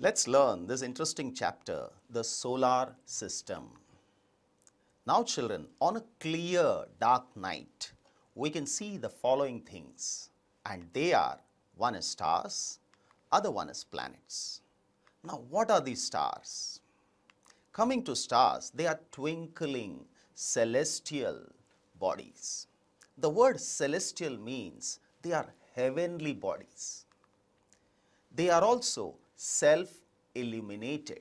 Let's learn this interesting chapter, the solar system. Now children, on a clear dark night, we can see the following things, and they are, one is stars, other one is planets. Now what are these stars? Coming to stars, they are twinkling celestial bodies. The word celestial means they are heavenly bodies. They are also self-illuminated.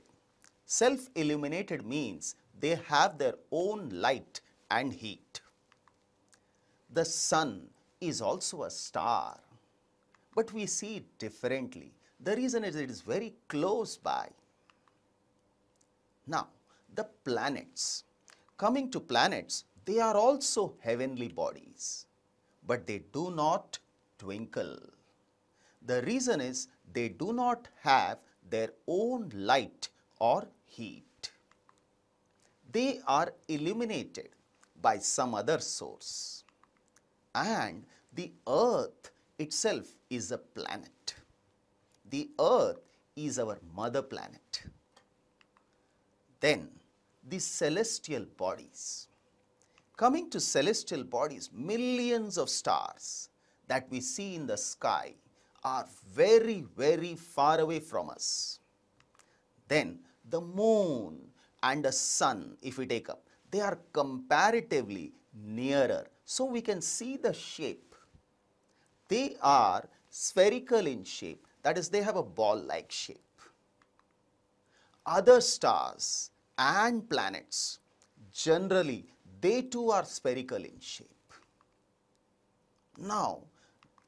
Self-illuminated means they have their own light and heat. The sun is also a star, but we see it differently. The reason is it is very close by. Now, the planets. Coming to planets, they are also heavenly bodies, but they do not twinkle. The reason is they do not have their own light or heat. They are illuminated by some other source. And the Earth itself is a planet. The Earth is our mother planet. Then the celestial bodies. Coming to celestial bodies, millions of stars that we see in the sky are very, very far away from us. Then the moon and the sun, if we take up, they are comparatively nearer. So we can see the shape. They are spherical in shape. That is, they have a ball-like shape. Other stars and planets, generally, they too are spherical in shape. Now,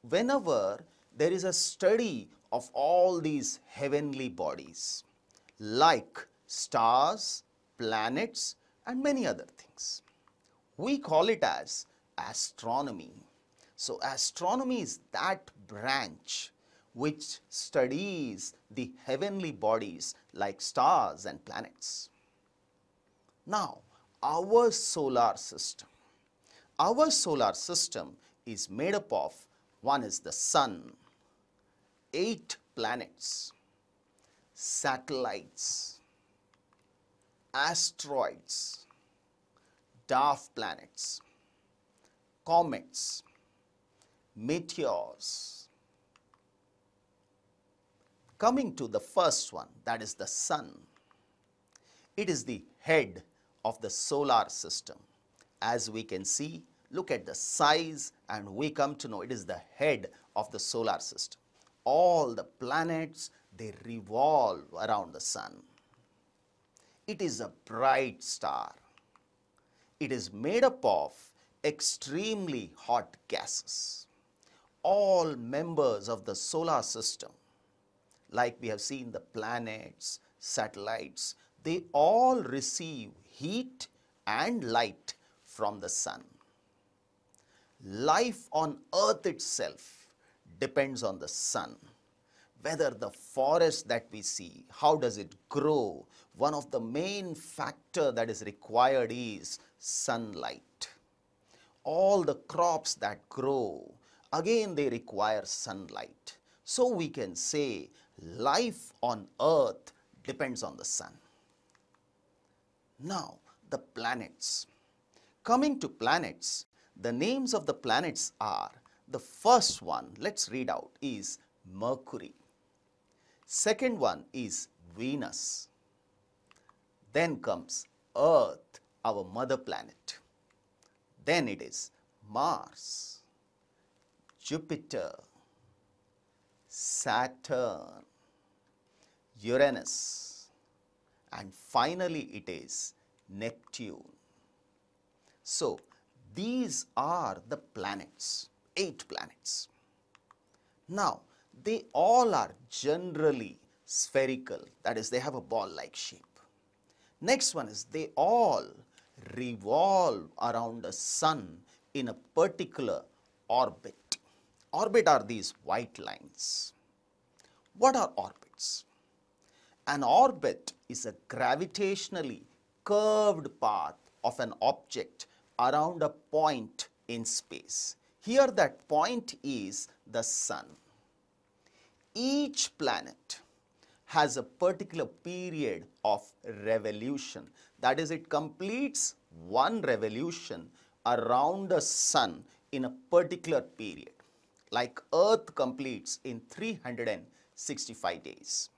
whenever there is a study of all these heavenly bodies like stars, planets and many other things. We call it as astronomy. So astronomy is that branch which studies the heavenly bodies like stars and planets. Now, our solar system. Our solar system is made up of, one is the sun, 8 planets, satellites, asteroids, dwarf planets, comets, meteors. Coming to the first one, that is the sun. It is the head of the solar system. As we can see, look at the size and we come to know it is the head of the solar system. All the planets, they revolve around the sun. It is a bright star. It is made up of extremely hot gases. All members of the solar system, like we have seen the planets, satellites, they all receive heat and light from the sun. Life on Earth itself depends on the sun. Whether the forest that we see, how does it grow? One of the main factor that is required is sunlight. All the crops that grow, again they require sunlight. So we can say life on Earth depends on the sun. Now the planets. Coming to planets, the names of the planets are, the first one, let's read out, is Mercury. Second one is Venus. Then comes Earth, our mother planet. Then it is Mars, Jupiter, Saturn, Uranus, and finally it is Neptune. So, these are the planets. 8 planets. Now, they all are generally spherical, that is, they have a ball-like shape. Next one is, they all revolve around the sun in a particular orbit. Orbit are these white lines. What are orbits? An orbit is a gravitationally curved path of an object around a point in space. Here that point is the sun. Each planet has a particular period of revolution. That is, it completes one revolution around the sun in a particular period, like Earth completes in 365 days.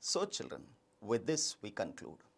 So children, with this we conclude.